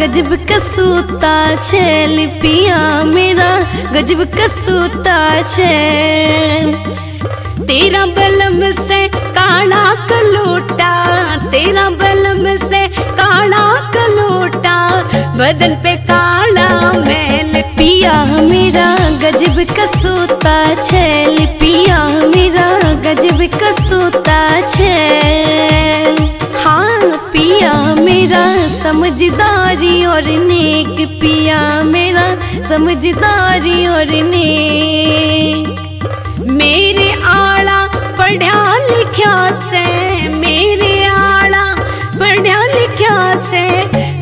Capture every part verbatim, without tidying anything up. गजब कसूता छे लिपिया मेरा गजब कसूता छे। तेरा बलम से काला कलोटा तेरा बलम से काला कलोटा बदन पे काला मैल पिया मेरा गजब कसूता छे लिपिया मेरा गजब कसूता छे। हाँ पिया मेरा समझदारी और नेक पिया मेरा समझदारी और नेक। मेरे आला पढ़ा लिखा से मेरे आला पढ़ा लिखा से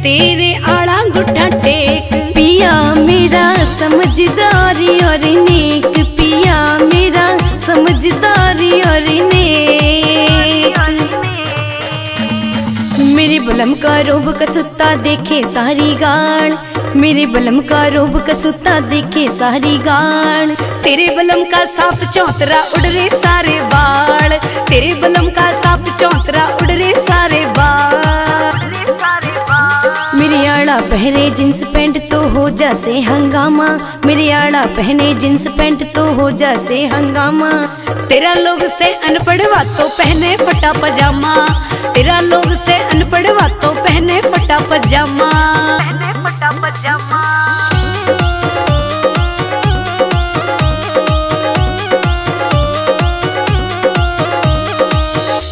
तेरे आला गुठा टेक पिया मेरा समझदारी और नेक पिया मेरा समझदारी और नेक। मेरे बलम का रोब कसूता देखे सारी गाड़ मेरे बलम का रोब कसूता देखे सारी गान। तेरे बलम का सांप चौतरा उड़ रे सारे बाल तेरे बलम का सांप चौतरा उड़ रे सारे बाल। मेरे आड़ा पहने जींस पैंट तो हो जासे हंगामा मेरे आड़ा पहने जींस पैंट तो हो जासे हंगामा। तेरा लोग से अनपढ़वा तो पहने फटा पजामा तेरा लोग से अनपढ़वा तो पहने फटा पजामा।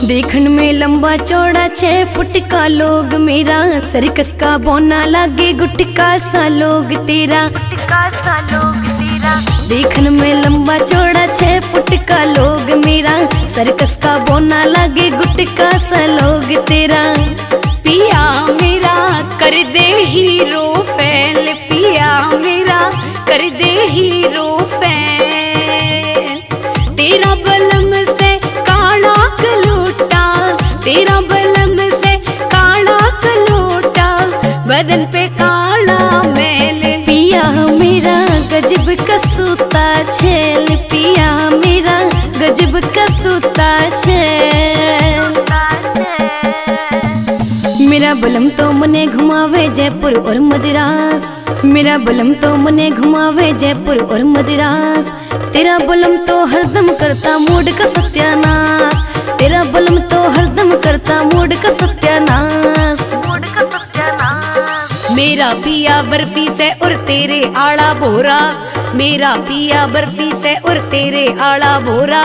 देखन में लंबा चौड़ा छह फुट का लोग मेरा सर्कस का बोना लागे गुटका सा लोग तेरा गुटका सा लोग तेरा। देखन में लंबा चौड़ा छह फुट का लोग मेरा सर्कस का बोना लागे गुटका सा लोग तेरा। पिया मेरा कर दे हीरो फैल पिया मेरा कर दे हीरो फैल। तेरा बलम से काला कलोटा तेरा बलम से काला कलोटा बदन पे काला मैल पिया मेरा गजब कसूता छेल पिया मेरा गजब कसूता छेल। मेरा बलम तो मने घुमावे जयपुर और मद्रास मेरा बलम तो मने घुमावे जयपुर और मद्रास। तेरा बलम तो हरदम करता मूड का सत्यानाश तेरा बलम तो हरदम करता मूड का सत्यानाश मूड का सत्यानाश। मेरा पिया बर्फी से और तेरे आड़ा भोरा मेरा पिया बर्फी से और तेरे आड़ा भोरा।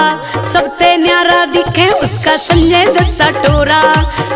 सबसे न्यारा दिखे उसका संजय दत्ता टोरा